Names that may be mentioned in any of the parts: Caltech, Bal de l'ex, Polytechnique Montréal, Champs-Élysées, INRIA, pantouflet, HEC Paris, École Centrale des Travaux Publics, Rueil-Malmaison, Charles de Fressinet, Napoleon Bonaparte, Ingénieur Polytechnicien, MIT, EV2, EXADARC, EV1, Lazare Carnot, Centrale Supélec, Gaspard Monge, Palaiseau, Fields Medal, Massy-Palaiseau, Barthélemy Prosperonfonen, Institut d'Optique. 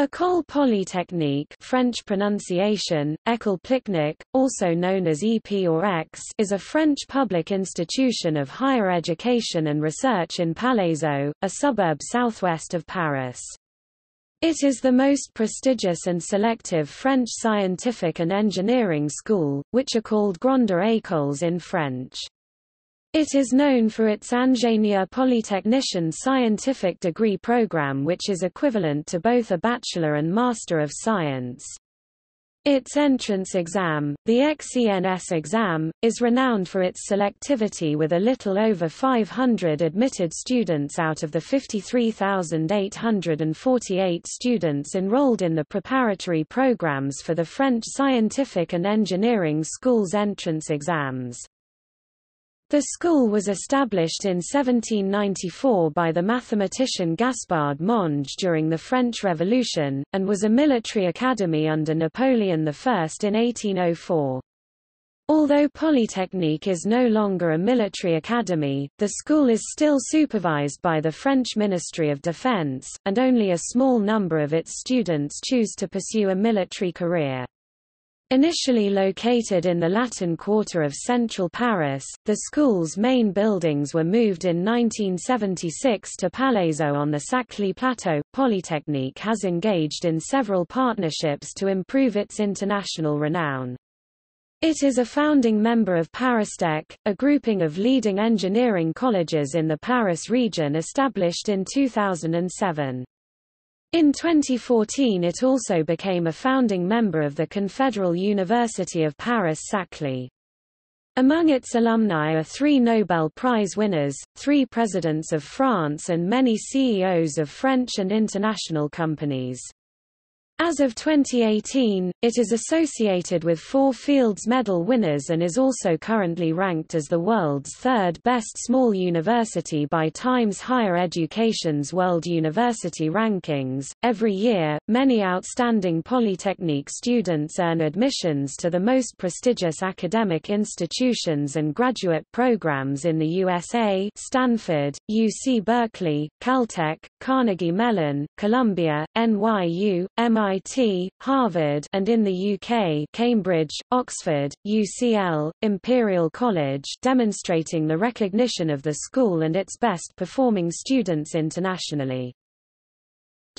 École Polytechnique, French pronunciation, École Polytechnique, also known as EP or EX, is a French public institution of higher education and research in Palaiseau, a suburb southwest of Paris. It is the most prestigious and selective French scientific and engineering school, which are called Grandes Écoles in French. It is known for its Ingénieur Polytechnicien scientific degree program, which is equivalent to both a Bachelor and Master of Science. Its entrance exam, the ECCNS exam, is renowned for its selectivity, with a little over 500 admitted students out of the 53,848 students enrolled in the preparatory programs for the French scientific and engineering schools entrance exams. The school was established in 1794 by the mathematician Gaspard Monge during the French Revolution, and was a military academy under Napoleon I in 1804. Although Polytechnique is no longer a military academy, the school is still supervised by the French Ministry of Defense, and only a small number of its students choose to pursue a military career. Initially located in the Latin Quarter of central Paris, the school's main buildings were moved in 1976 to Palaiseau on the Saclay Plateau. Polytechnique has engaged in several partnerships to improve its international renown. It is a founding member of ParisTech, a grouping of leading engineering colleges in the Paris region established in 2007. In 2014 it also became a founding member of the Confederal University of Paris-Saclay. Among its alumni are 3 Nobel Prize winners, 3 presidents of France and many CEOs of French and international companies. As of 2018, it is associated with 4 Fields Medal winners and is also currently ranked as the world's 3rd best small university by Times Higher Education's World University Rankings. Every year, many outstanding Polytechnique students earn admissions to the most prestigious academic institutions and graduate programs in the USA: Stanford, UC Berkeley, Caltech, Carnegie Mellon, Columbia, NYU, MIT, Harvard, and in the UK, Cambridge, Oxford, UCL, Imperial College, demonstrating the recognition of the school and its best performing students internationally.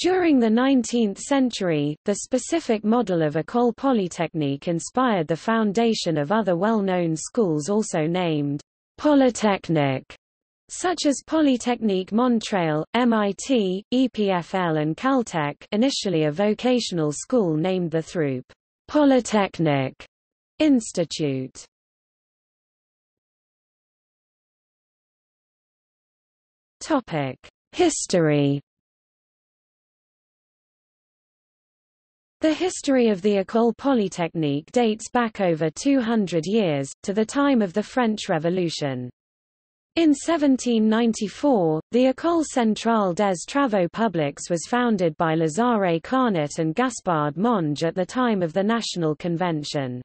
During the 19th century, the specific model of École Polytechnique inspired the foundation of other well-known schools also named Polytechnic, such as Polytechnique Montréal, MIT, EPFL and Caltech, initially a vocational school named the Throop Polytechnic Institute. History. The history of the École Polytechnique dates back over 200 years, to the time of the French Revolution. In 1794, the École Centrale des Travaux Publics was founded by Lazare Carnot and Gaspard Monge at the time of the National Convention.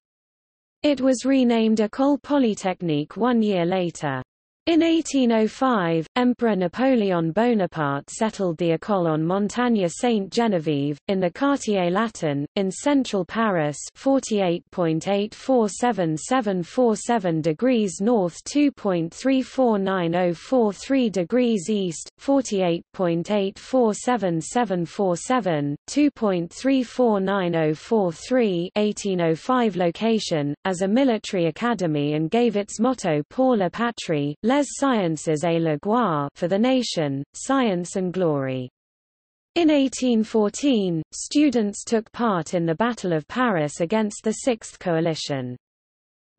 It was renamed École Polytechnique one year later. In 1805, Emperor Napoleon Bonaparte settled the École on Montagne Saint-Geneviève, in the Quartier Latin, in central Paris, 48.847747 degrees north, 2.349043 degrees east, 48.847747, 2.349043, 1805 location, as a military academy, and gave its motto Pour la Patrie, Les Sciences et la Gloire, for the nation, science and glory. In 1814, students took part in the Battle of Paris against the Sixth Coalition.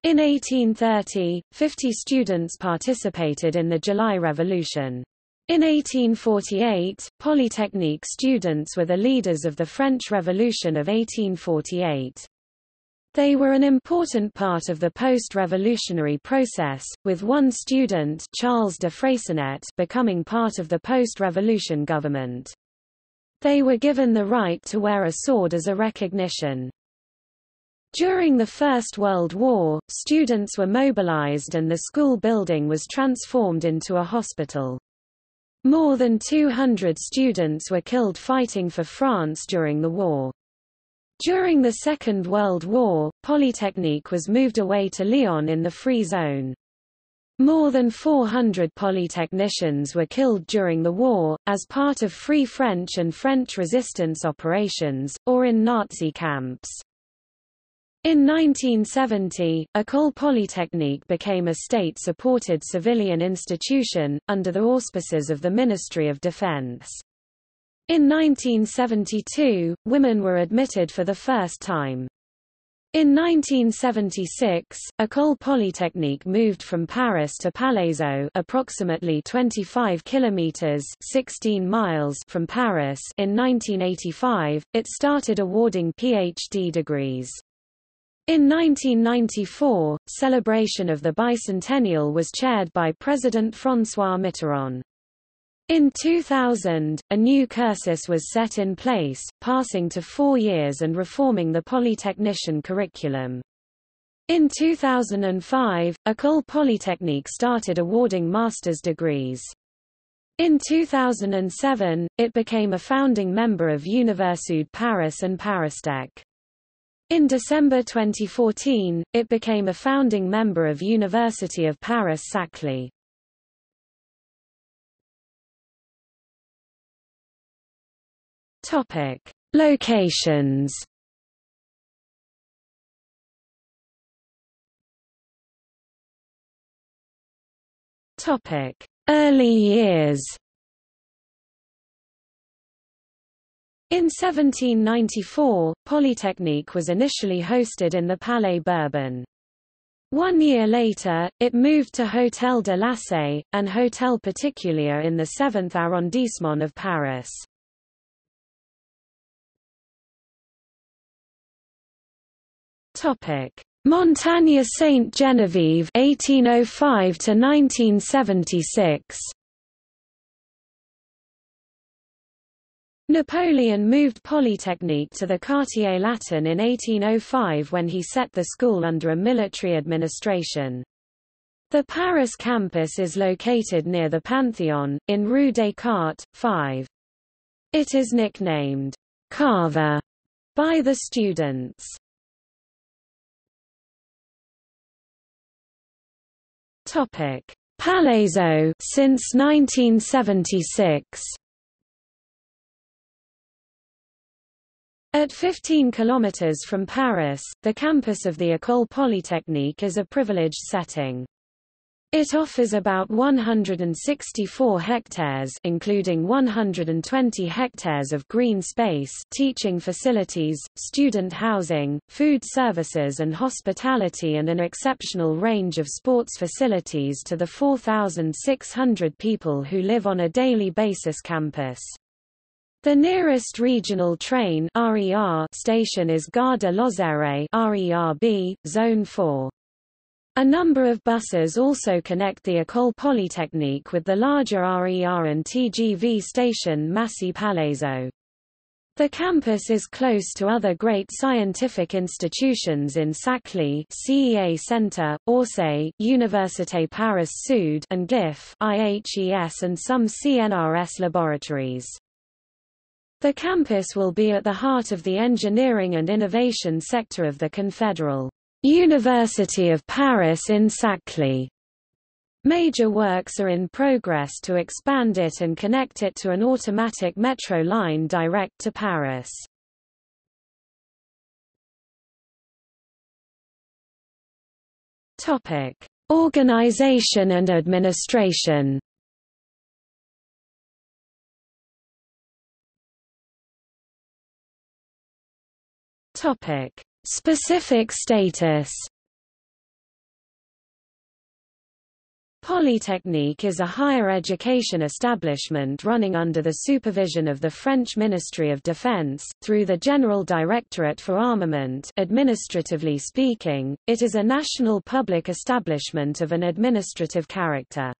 In 1830, 50 students participated in the July Revolution. In 1848, Polytechnique students were the leaders of the French Revolution of 1848. They were an important part of the post-revolutionary process, with one student, Charles de Fressinet, becoming part of the post-revolution government. They were given the right to wear a sword as a recognition. During the First World War, students were mobilized and the school building was transformed into a hospital. More than 200 students were killed fighting for France during the war. During the Second World War, Polytechnique was moved away to Lyon in the Free Zone. More than 400 polytechnicians were killed during the war, as part of Free French and French resistance operations, or in Nazi camps. In 1970, École Polytechnique became a state-supported civilian institution, under the auspices of the Ministry of Defense. In 1972, women were admitted for the first time. In 1976, École Polytechnique moved from Paris to Palaiseau, approximately 25 kilometers (16 miles) from Paris. In 1985, it started awarding PhD degrees. In 1994, celebration of the bicentennial was chaired by President François Mitterrand. In 2000, a new cursus was set in place, passing to 4 years and reforming the polytechnician curriculum. In 2005, École Polytechnique started awarding master's degrees. In 2007, it became a founding member of Université Paris and ParisTech. In December 2014, it became a founding member of University of Paris-Saclay. Topic: Locations. Topic: Early years. In 1794, Polytechnique was initially hosted in the Palais Bourbon. 1 year later, it moved to Hôtel de Lassay, and Hôtel Particulier in the 7th arrondissement of Paris. Montagne Saint-Geneviève 1805 to 1976. Napoleon moved Polytechnique to the Quartier Latin in 1805 when he set the school under a military administration. The Paris campus is located near the Pantheon, in Rue Descartes, 5. It is nicknamed Carver by the students. Palaiseau since 1976. At 15 kilometers from Paris, the campus of the École Polytechnique is a privileged setting. It offers about 164 hectares, including 120 hectares of green space, teaching facilities, student housing, food services and hospitality, and an exceptional range of sports facilities to the 4,600 people who live on a daily basis campus. The nearest regional train (RER) station is Gare de Lozère (RERB), Zone 4. A number of buses also connect the École Polytechnique with the larger RER and TGV station Massy-Palaiseau. The campus is close to other great scientific institutions in Saclay, CEA Centre, Orsay, Université Paris-Sud, and GIF, IHES, and some CNRS laboratories. The campus will be at the heart of the engineering and innovation sector of the Confederal University of Paris in Saclay. Major works are in progress to expand it and connect it to an automatic metro line direct to Paris. Topic: Organization and administration. Topic: Specific status. Polytechnique is a higher education establishment running under the supervision of the French Ministry of Defense, through the General Directorate for Armament. Administratively speaking, it is a national public establishment of an administrative character.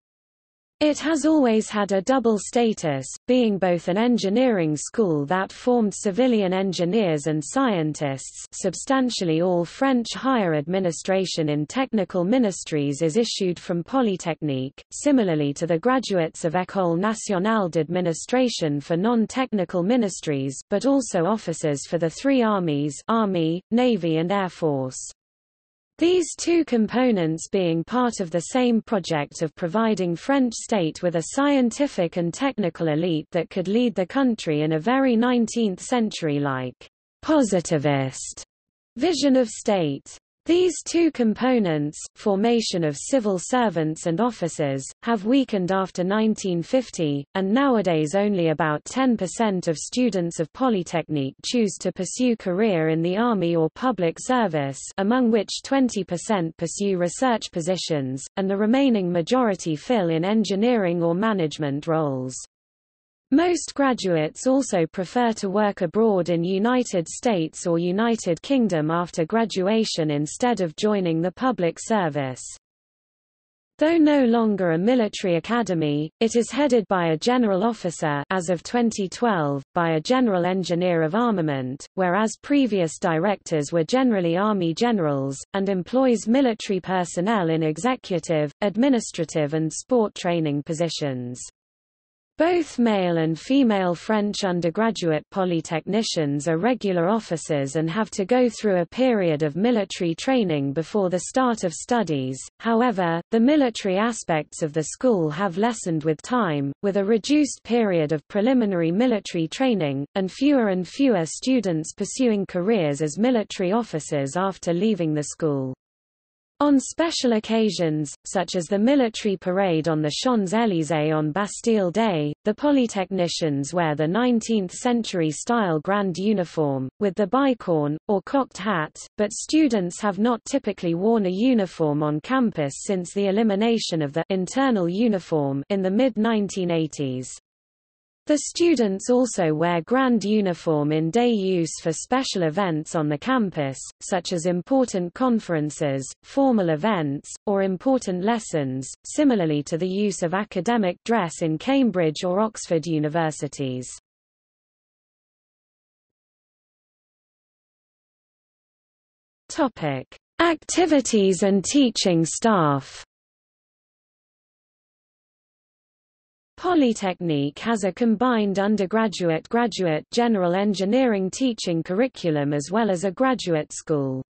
It has always had a double status, being both an engineering school that formed civilian engineers and scientists, substantially all French higher administration in technical ministries is issued from Polytechnique, similarly to the graduates of École Nationale d'Administration for non-technical ministries, but also officers for the three armies, Army, Navy and Air Force. These two components being part of the same project of providing French state with a scientific and technical elite that could lead the country in a very 19th century-like, positivist vision of state. These two components, formation of civil servants and officers, have weakened after 1950, and nowadays only about 10% of students of Polytechnique choose to pursue career in the army or public service, among which 20% pursue research positions, and the remaining majority fill in engineering or management roles. Most graduates also prefer to work abroad in United States or United Kingdom after graduation instead of joining the public service. Though no longer a military academy, it is headed by a general officer as of 2012, by a general engineer of armament, whereas previous directors were generally army generals, and employs military personnel in executive, administrative and sport training positions. Both male and female French undergraduate polytechnicians are regular officers and have to go through a period of military training before the start of studies. However, the military aspects of the school have lessened with time, with a reduced period of preliminary military training, and fewer students pursuing careers as military officers after leaving the school. On special occasions, such as the military parade on the Champs-Élysées on Bastille Day, the polytechnicians wear the 19th-century-style grand uniform, with the bicorne, or cocked hat, but students have not typically worn a uniform on campus since the elimination of the internal uniform in the mid-1980s. The students also wear grand uniform in day use for special events on the campus, such as important conferences, formal events, or important lessons, similarly to the use of academic dress in Cambridge or Oxford universities. Activities and teaching staff. Polytechnique has a combined undergraduate-graduate general engineering teaching curriculum as well as a graduate school.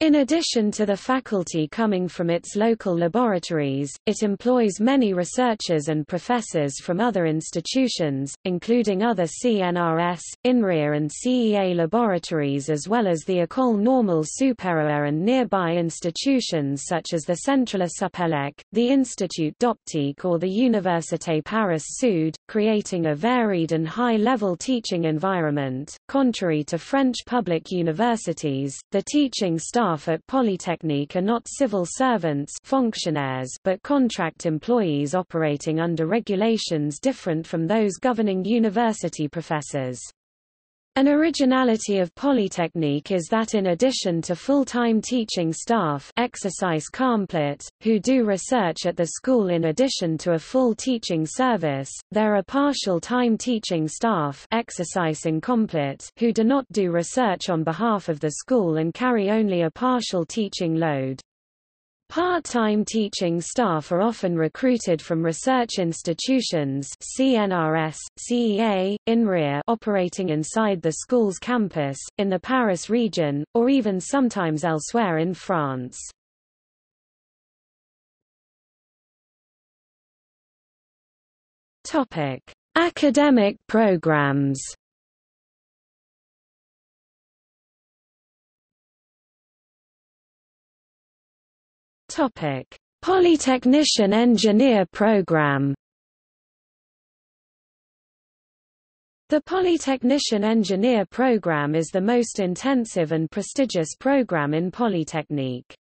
In addition to the faculty coming from its local laboratories, it employs many researchers and professors from other institutions, including other CNRS, INRIA and CEA laboratories as well as the École Normale Supérieure and nearby institutions such as the Centrale Supélec, the Institut d'Optique or the Université Paris-Sud, creating a varied and high-level teaching environment. Contrary to French public universities, the teaching staff at Polytechnique are not civil servants fonctionnaires but contract employees operating under regulations different from those governing university professors. An originality of Polytechnique is that in addition to full-time teaching staff exercise complet, who do research at the school in addition to a full teaching service, there are partial-time teaching staff exercise incomplet who do not do research on behalf of the school and carry only a partial teaching load. Part-time teaching staff are often recruited from research institutions CNRS, CEA, INRIA operating inside the school's campus, in the Paris region, or even sometimes elsewhere in France. Academic programs. Polytechnician Engineer Program. The Polytechnician Engineer Program is the most intensive and prestigious program in Polytechnique.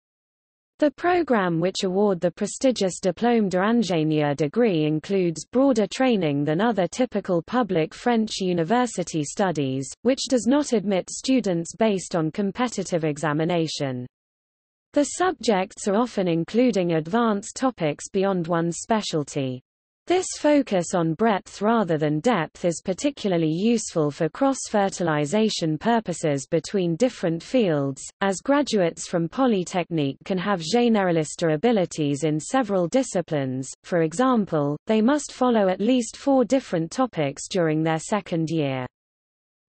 The program which award the prestigious Diplôme d'Ingénieur degree includes broader training than other typical public French university studies, which does not admit students based on competitive examination. The subjects are often including advanced topics beyond one's specialty. This focus on breadth rather than depth is particularly useful for cross-fertilization purposes between different fields, as graduates from Polytechnique can have généraliste abilities in several disciplines. For example, they must follow at least 4 different topics during their second year.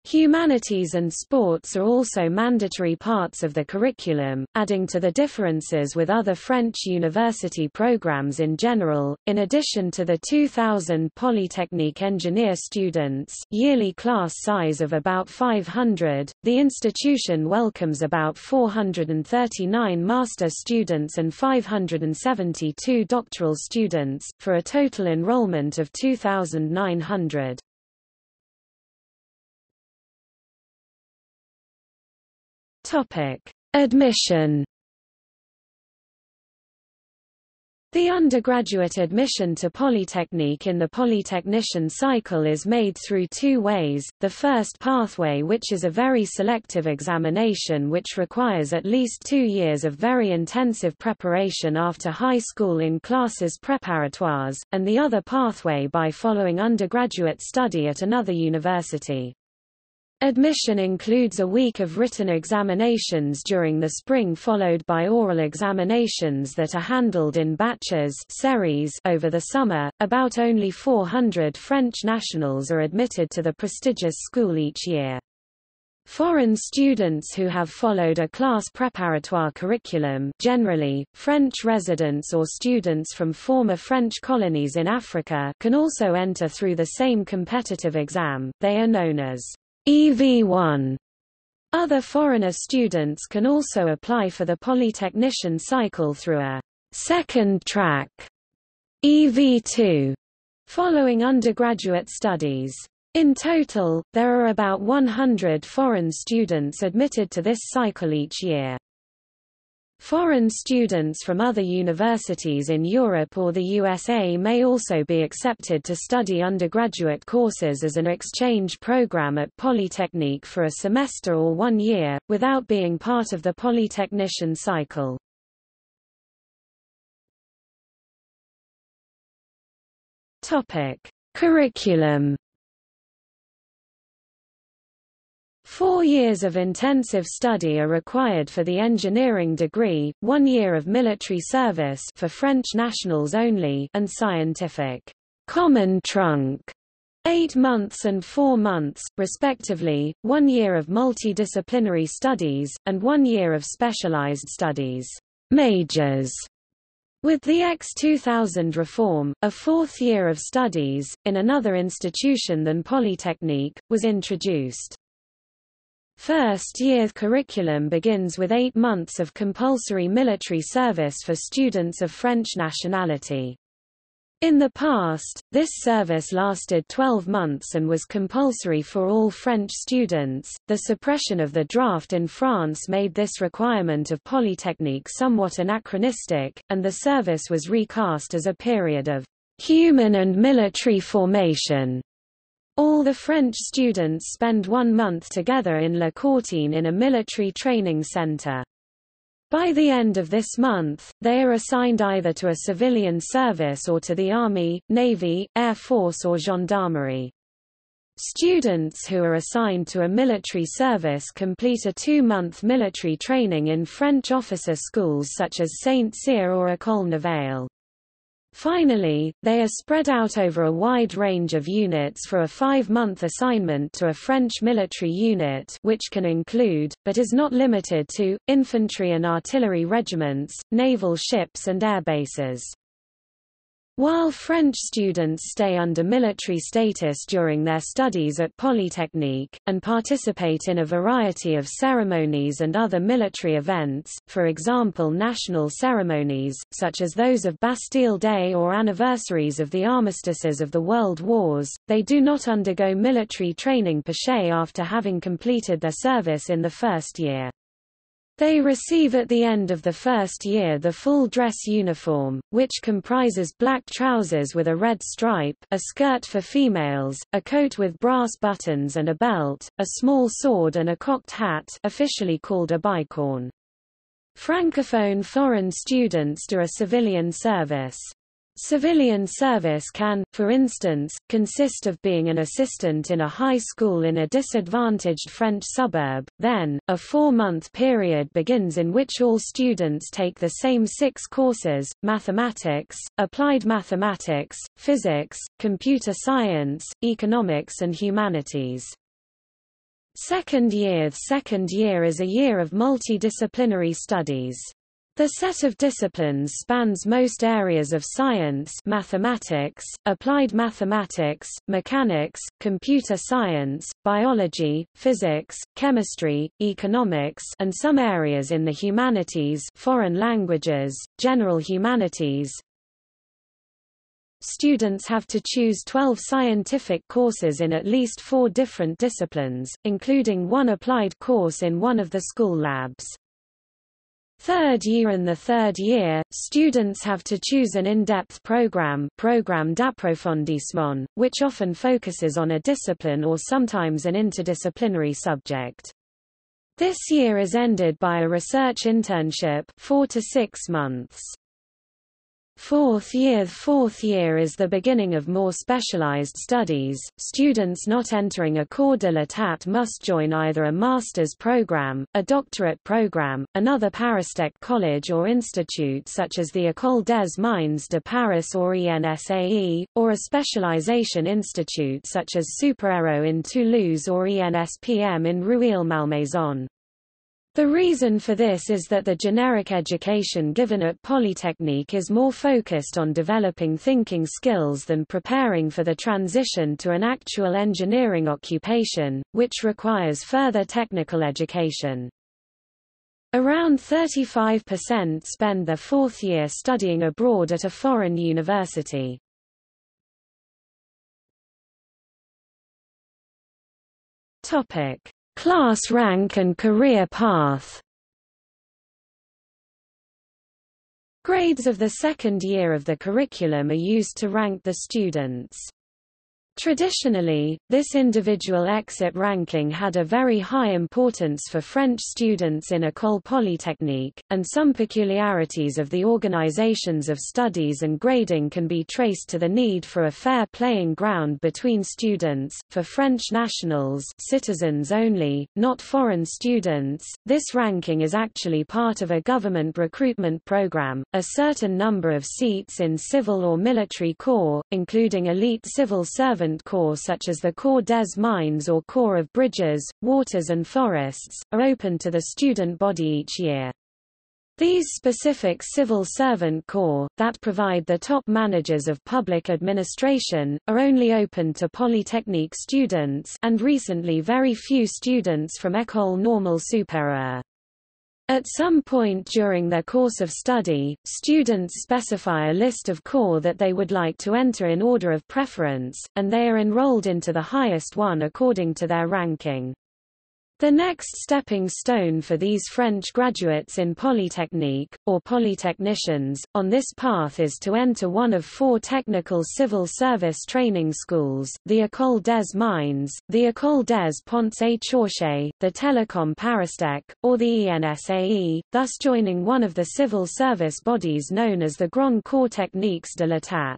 Humanities and sports are also mandatory parts of the curriculum, adding to the differences with other French university programs in general. In addition to the 2,000 Polytechnique engineer students, yearly class size of about 500, the institution welcomes about 439 master students and 572 doctoral students, for a total enrollment of 2,900. Admission. The undergraduate admission to Polytechnique in the Polytechnician cycle is made through 2 ways, the first pathway, which is a very selective examination which requires at least 2 years of very intensive preparation after high school in classes préparatoires, and the other pathway by following undergraduate study at another university. Admission includes a week of written examinations during the spring followed by oral examinations that are handled in batches series over the summer. About only 400 French nationals are admitted to the prestigious school each year. Foreign students who have followed a class préparatoire curriculum, generally French residents or students from former French colonies in Africa, can also enter through the same competitive exam. They are known as EV1. Other foreigner students can also apply for the Polytechnician cycle through a second track, EV2, following undergraduate studies. In total, there are about 100 foreign students admitted to this cycle each year. Foreign students from other universities in Europe or the USA may also be accepted to study undergraduate courses as an exchange program at Polytechnique for a semester or 1 year, without being part of the Polytechnician cycle. Curriculum. 4 years of intensive study are required for the engineering degree, 1 year of military service for French nationals only, and scientific common trunk, 8 months and 4 months, respectively, 1 year of multidisciplinary studies, and 1 year of specialized studies majors. With the X-2000 reform, a 4th year of studies, in another institution than Polytechnique, was introduced. First-year curriculum begins with 8 months of compulsory military service for students of French nationality. In the past, this service lasted 12 months and was compulsory for all French students. The suppression of the draft in France made this requirement of Polytechnique somewhat anachronistic, and the service was recast as a period of human and military formation. All the French students spend 1 month together in La Courtine in a military training center. By the end of this month, they are assigned either to a civilian service or to the Army, Navy, Air Force or Gendarmerie. Students who are assigned to a military service complete a 2-month military training in French officer schools such as Saint-Cyr or École Navale. Finally, they are spread out over a wide range of units for a 5-month assignment to a French military unit, which can include, but is not limited to, infantry and artillery regiments, naval ships and air bases. While French students stay under military status during their studies at Polytechnique, and participate in a variety of ceremonies and other military events, for example national ceremonies, such as those of Bastille Day or anniversaries of the armistices of the World Wars, they do not undergo military training per se after having completed their service in the first year. They receive at the end of the first year the full dress uniform, which comprises black trousers with a red stripe, a skirt for females, a coat with brass buttons and a belt, a small sword and a cocked hat, officially called a bicorne. Francophone foreign students do a civilian service. Civilian service can, for instance, consist of being an assistant in a high school in a disadvantaged French suburb. Then, a 4-month period begins in which all students take the same 6 courses: mathematics, applied mathematics, physics, computer science, economics and humanities. Second year is a year of multidisciplinary studies. The set of disciplines spans most areas of science: mathematics, applied mathematics, mechanics, computer science, biology, physics, chemistry, economics, and some areas in the humanities, foreign languages, general humanities. Students have to choose 12 scientific courses in at least 4 different disciplines, including 1 applied course in one of the school labs. In the third year, students have to choose an in-depth program d'approfondissement, which often focuses on a discipline or sometimes an interdisciplinary subject. This year is ended by a research internship, 4 to 6 months. Fourth year is the beginning of more specialized studies. Students not entering a corps de l'état must join either a master's program, a doctorate program, another ParisTech college or institute such as the École des Mines de Paris or ENSAE, or a specialization institute such as Supéro in Toulouse or ENSPM in Rueil-Malmaison. The reason for this is that the generic education given at Polytechnique is more focused on developing thinking skills than preparing for the transition to an actual engineering occupation, which requires further technical education. Around 35% spend their 4th year studying abroad at a foreign university. Class rank and career path. Grades of the 2nd year of the curriculum are used to rank the students. Traditionally, this individual exit ranking had a very high importance for French students in École Polytechnique, and some peculiarities of the organizations of studies and grading can be traced to the need for a fair playing ground between students. For French nationals, citizens only, not foreign students, this ranking is actually part of a government recruitment program. A certain number of seats in civil or military corps, including elite civil servants corps such as the Corps des Mines or Corps of Bridges, Waters and Forests, are open to the student body each year. These specific civil servant corps, that provide the top managers of public administration, are only open to Polytechnique students and recently very few students from École Normale Supérieure. At some point during their course of study, students specify a list of corps that they would like to enter in order of preference, and they are enrolled into the highest one according to their ranking. The next stepping stone for these French graduates in Polytechnique, or polytechnicians, on this path is to enter one of 4 technical civil service training schools: the École des Mines, the École des Ponts et Chaussées, the Télécom ParisTech, or the ENSAE, thus joining one of the civil service bodies known as the Grand Corps Techniques de l'État.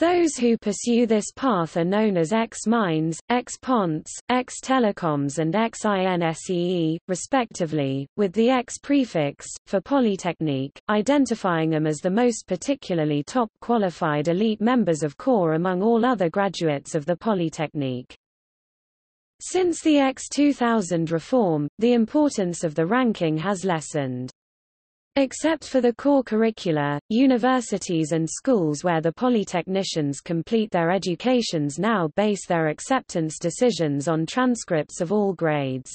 Those who pursue this path are known as ex-mines, ex-ponts, ex-telecoms and ex-INSEE, respectively, with the ex prefix, for Polytechnique, identifying them as the most particularly top-qualified elite members of corps among all other graduates of the Polytechnique. Since the ex-2000 reform, the importance of the ranking has lessened. Except for the core curricula, universities and schools where the polytechnicians complete their educations now base their acceptance decisions on transcripts of all grades.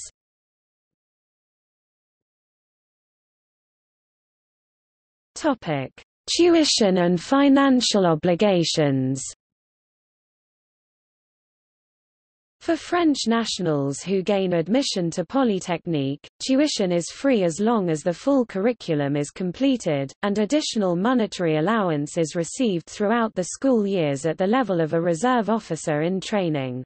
Tuition and financial obligations. For French nationals who gain admission to Polytechnique, tuition is free as long as the full curriculum is completed, and additional monetary allowance is received throughout the school years at the level of a reserve officer in training.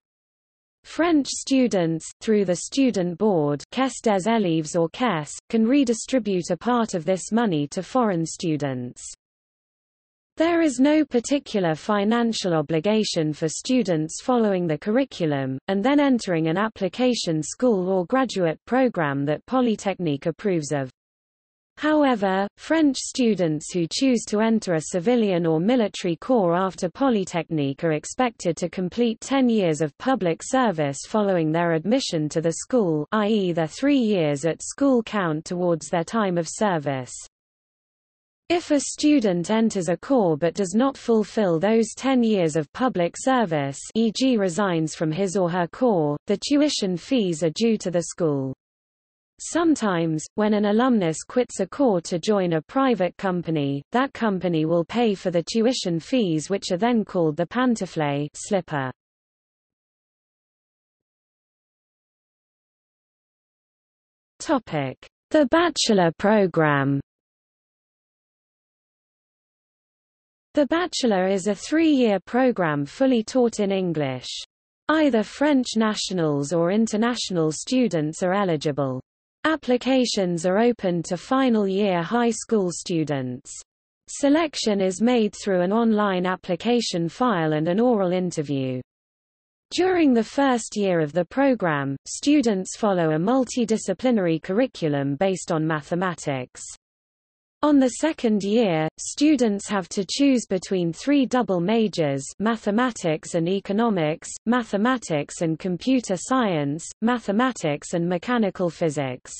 French students, through the student board (KESS des élèves or KESS), can redistribute a part of this money to foreign students. There is no particular financial obligation for students following the curriculum, and then entering an application school or graduate program that Polytechnique approves of. However, French students who choose to enter a civilian or military corps after Polytechnique are expected to complete 10 years of public service following their admission to the school, i.e. their 3 years at school count towards their time of service. If a student enters a corps but does not fulfill those 10 years of public service, e.g. resigns from his or her corps, the tuition fees are due to the school. Sometimes, when an alumnus quits a corps to join a private company, that company will pay for the tuition fees, which are then called the pantouflet slipper. The bachelor program. The bachelor is a 3-year program fully taught in English. Either French nationals or international students are eligible. Applications are open to final-year high school students. Selection is made through an online application file and an oral interview. During the first year of the program, students follow a multidisciplinary curriculum based on mathematics. On the second year, students have to choose between 3 double majors: mathematics and economics, mathematics and computer science, mathematics and mechanical physics.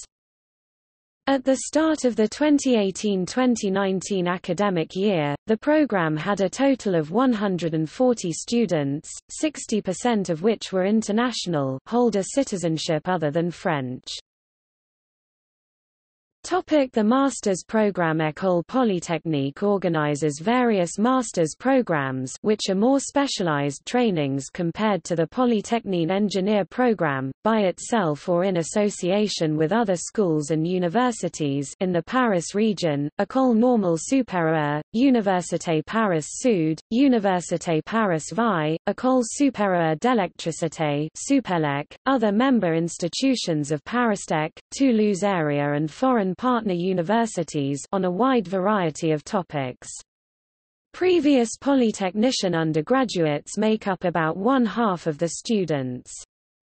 At the start of the 2018-2019 academic year, the program had a total of 140 students, 60% of which were international, hold a citizenship other than French. The master's program. École Polytechnique organizes various master's programs which are more specialized trainings compared to the Polytechnique engineer program, by itself or in association with other schools and universities in the Paris region: École Normale Supérieure, Université Paris-Sud, Université Paris-Vaille, École Supérieure d'Électricité, Supélec, other member institutions of ParisTech, Toulouse area and foreign partner universities on a wide variety of topics. Previous polytechnician undergraduates make up about 1/2 of the students.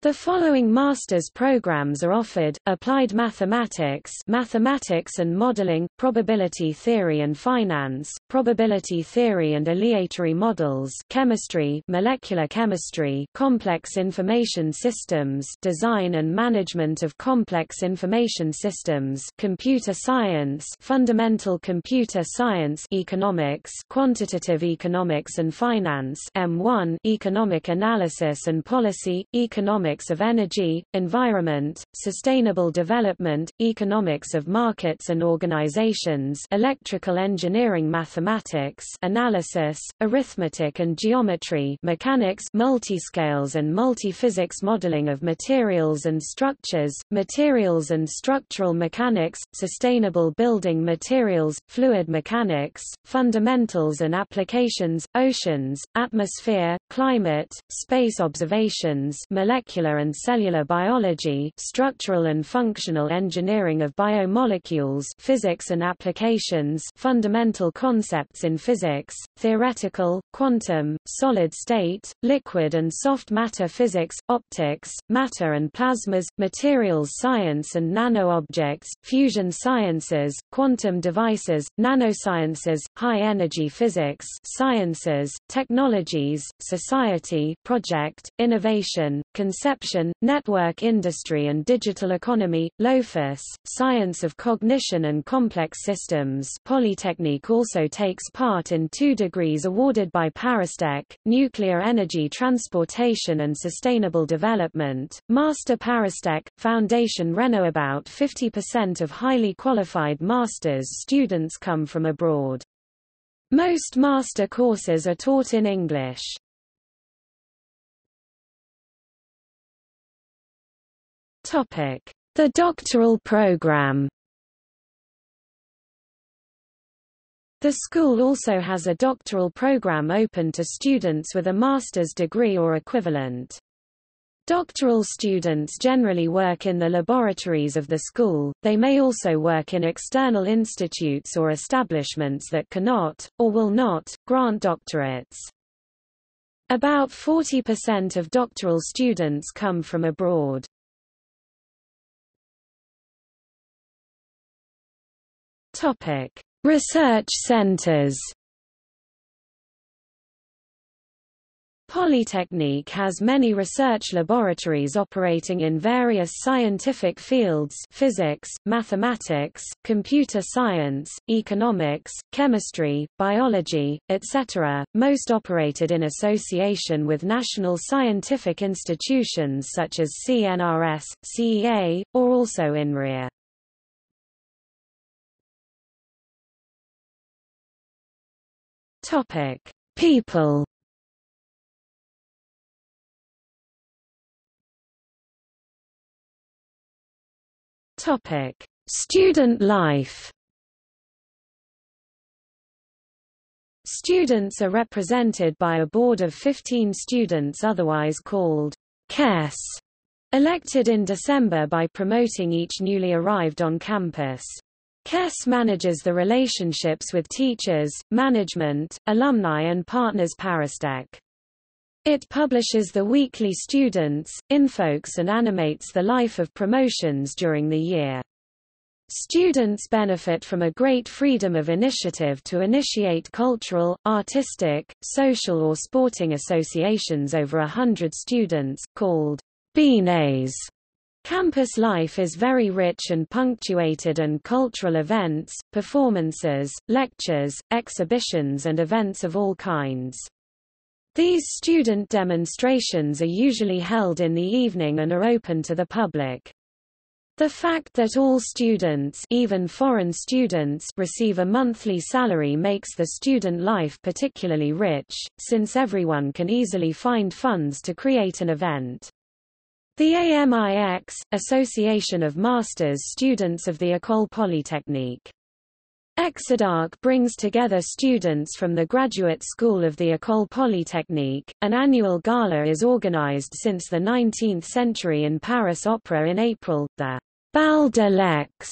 The following master's programs are offered: Applied Mathematics, Mathematics and Modeling, Probability Theory and Finance, Probability Theory and Aleatory Models, Chemistry, Molecular Chemistry, Complex Information Systems, Design and Management of Complex Information Systems, Computer Science, Fundamental Computer Science, Economics, Quantitative Economics and Finance, M1, Economic Analysis and Policy, Economics of Energy, Environment, Sustainable Development, Economics of Markets and Organizations, Electrical Engineering, Mathematics, Analysis, Arithmetic and Geometry, Mechanics, Multiscales and Multiphysics, Modeling of Materials and Structures, Materials and Structural Mechanics, Sustainable Building Materials, Fluid Mechanics, Fundamentals and Applications, Oceans, Atmosphere, Climate, Space Observations, Molecular and Cellular Biology, Structural and Functional Engineering of Biomolecules, Physics and Applications, Fundamental Concepts in Physics, Theoretical, Quantum, Solid State, Liquid and Soft Matter Physics, Optics, Matter and Plasmas, Materials Science and Nano-Objects, Fusion Sciences, Quantum Devices, Nanosciences, High Energy Physics, Sciences, Technologies, Society, Project, Innovation, Conception, Network Industry and Digital Economy, LOFIS, Science of Cognition and Complex Systems. Polytechnique also takes part in 2 degrees awarded by ParisTech: Nuclear Energy, Transportation and Sustainable Development, Master ParisTech, Foundation Renault. About 50% of highly qualified master's students come from abroad. Most master courses are taught in English. The doctoral program. The school also has a doctoral program open to students with a master's degree or equivalent. Doctoral students generally work in the laboratories of the school, they may also work in external institutes or establishments that cannot, or will not, grant doctorates. About 40% of doctoral students come from abroad. Research centers. Polytechnique has many research laboratories operating in various scientific fields: physics, mathematics, computer science, economics, chemistry, biology, etc., most operated in association with national scientific institutions such as CNRS, CEA, or also INRIA. People. Student life. Students are represented by a board of 15 students, otherwise called KESS, elected in December by promoting each newly arrived on campus. KESS manages the relationships with teachers, management, alumni and partners ParisTech. It publishes the weekly Students, Infox and animates the life of promotions during the year. Students benefit from a great freedom of initiative to initiate cultural, artistic, social or sporting associations over 100 students, called BNAs. Campus life is very rich and punctuated and cultural events, performances, lectures, exhibitions and events of all kinds. These student demonstrations are usually held in the evening and are open to the public. The fact that all students, even foreign students, receive a monthly salary makes the student life particularly rich, since everyone can easily find funds to create an event. The AMIX, Association of Masters Students of the École Polytechnique. EXADARC brings together students from the Graduate School of the École Polytechnique. An annual gala is organized since the 19th century in Paris Opera in April, the Bal de l'Ex,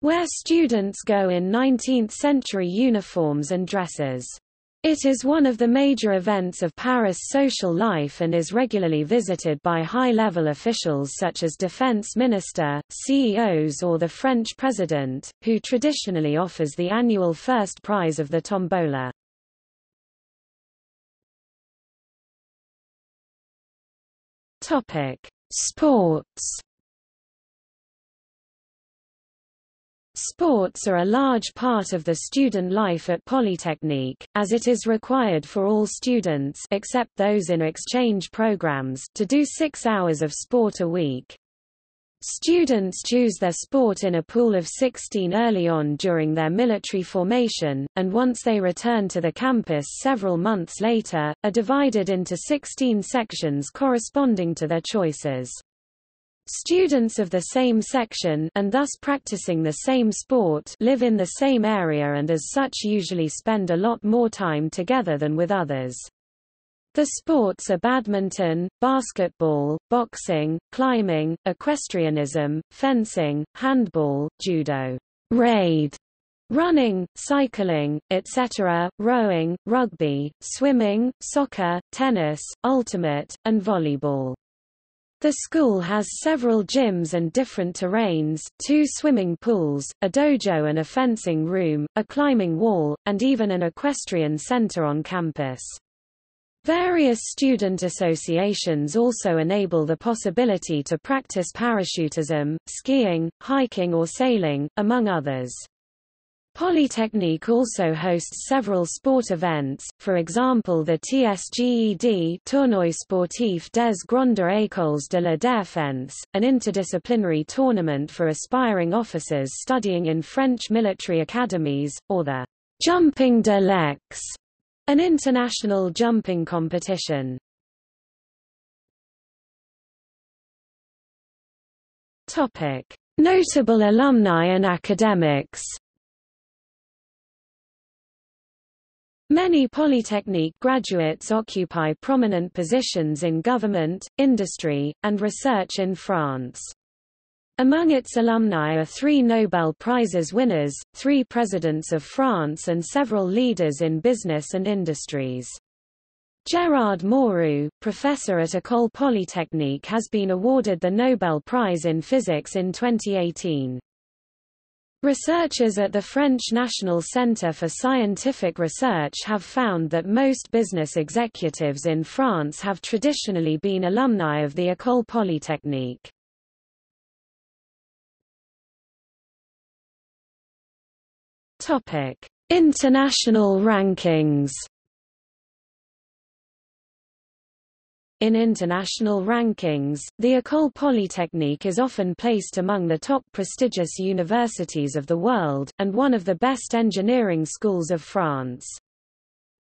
where students go in 19th-century uniforms and dresses. It is one of the major events of Paris social life and is regularly visited by high-level officials such as defense minister, CEOs or the French president, who traditionally offers the annual first prize of the tombola. Sports. Sports are a large part of the student life at Polytechnique, as it is required for all students except those in exchange programs to do 6 hours of sport a week. Students choose their sport in a pool of 16 early on during their military formation, and once they return to the campus several months later, are divided into 16 sections corresponding to their choices. Students of the same section and thus practicing the same sport live in the same area and as such usually spend a lot more time together than with others. The sports are badminton, basketball, boxing, climbing, equestrianism, fencing, handball, judo, raid, running, cycling, etc., rowing, rugby, swimming, soccer, tennis, ultimate, and volleyball. The school has several gyms and different terrains, 2 swimming pools, a dojo and a fencing room, a climbing wall, and even an equestrian center on campus. Various student associations also enable the possibility to practice parachutism, skiing, hiking or sailing, among others. Polytechnique also hosts several sport events, for example the TSGED Tournoi Sportif des Grandes Écoles de la Défense, an interdisciplinary tournament for aspiring officers studying in French military academies, or the Jumping de l'Ex, an international jumping competition. Notable alumni and academics. Many Polytechnique graduates occupy prominent positions in government, industry, and research in France. Among its alumni are 3 Nobel Prizes winners, 3 presidents of France and several leaders in business and industries. Gérard Mourou, professor at École Polytechnique, has been awarded the Nobel Prize in Physics in 2018. Researchers at the French National Centre for Scientific Research have found that most business executives in France have traditionally been alumni of the École Polytechnique. Topic: International rankings. In international rankings, the École Polytechnique is often placed among the top prestigious universities of the world, and one of the best engineering schools of France.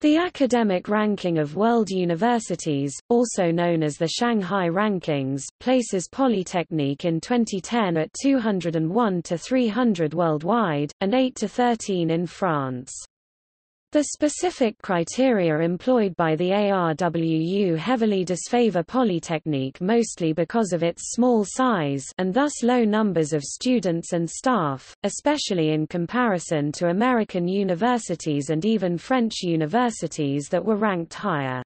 The academic ranking of world universities, also known as the Shanghai Rankings, places Polytechnique in 2010 at 201 to 300 worldwide, and 8 to 13 in France. The specific criteria employed by the ARWU heavily disfavor Polytechnique mostly because of its small size and thus low numbers of students and staff, especially in comparison to American universities and even French universities that were ranked higher.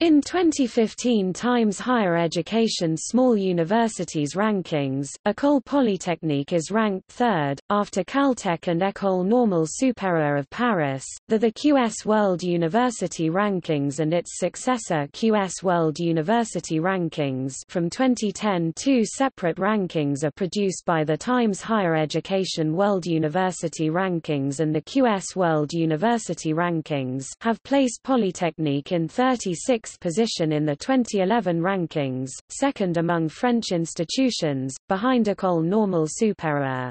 In 2015 Times Higher Education Small Universities Rankings, École Polytechnique is ranked 3rd, after Caltech and École Normale Supérieure of Paris. The QS World University Rankings and its successor QS World University Rankings from 2010 two separate rankings are produced by the Times Higher Education World University Rankings and the QS World University Rankings have placed Polytechnique in 36th position in the 2011 rankings, second among French institutions, behind École Normale Supérieure.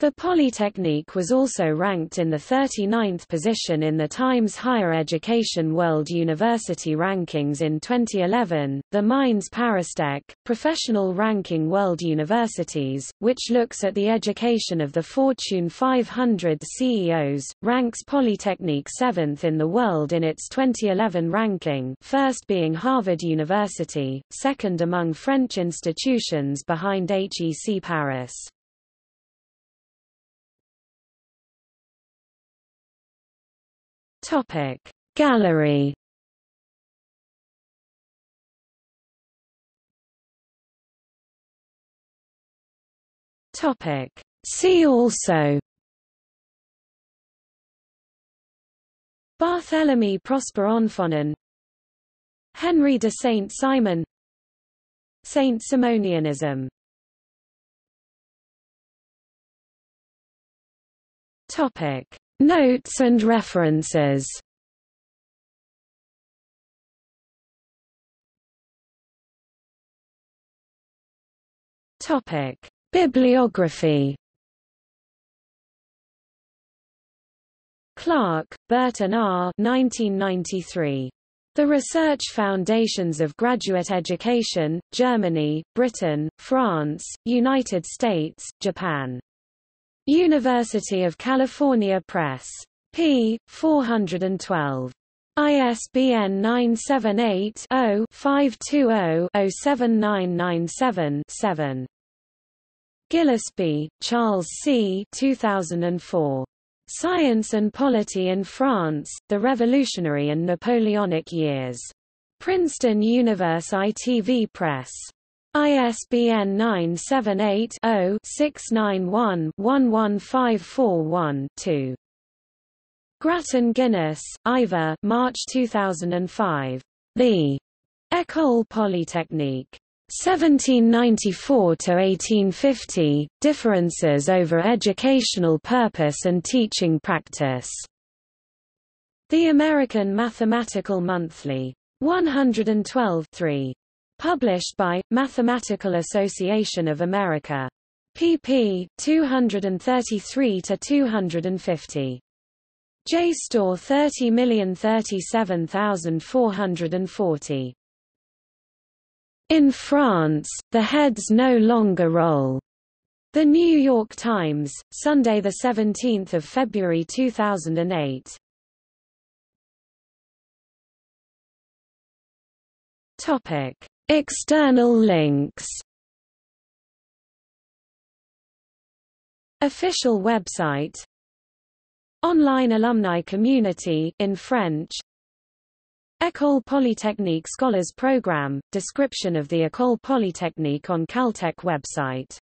The Polytechnique was also ranked in the 39th position in the Times Higher Education World University Rankings in 2011, the Mines ParisTech, Professional Ranking World Universities, which looks at the education of the Fortune 500 CEOs, ranks Polytechnique 7th in the world in its 2011 ranking, first being Harvard University, second among French institutions behind HEC Paris. Gallery. See also: Barthélemy Prosperonfonen, Henry de Saint-Simon, Saint-Simonianism. Notes and references. Bibliography. Clark, Burton R. 1993. The Research Foundations of Graduate Education, Germany, Britain, France, United States, Japan. University of California Press. p. 412. ISBN 978-0-520-07997-7. Gillespie, Charles C. 2004. Science and Polity in France, the Revolutionary and Napoleonic Years. Princeton Universe ITV Press. ISBN 978-0-691-11541-2. Grattan Guinness, Ivor, March 2005. The École Polytechnique. 1794–1850, Differences over Educational Purpose and Teaching Practice. The American Mathematical Monthly. 112-3. Published by Mathematical Association of America. pp. 233–250. JSTOR 30037440. In France, the heads no longer roll. The New York Times, Sunday 17 February 2008. External links. Official website. Online alumni community in French. École Polytechnique Scholars Program – Description of the École Polytechnique on Caltech website.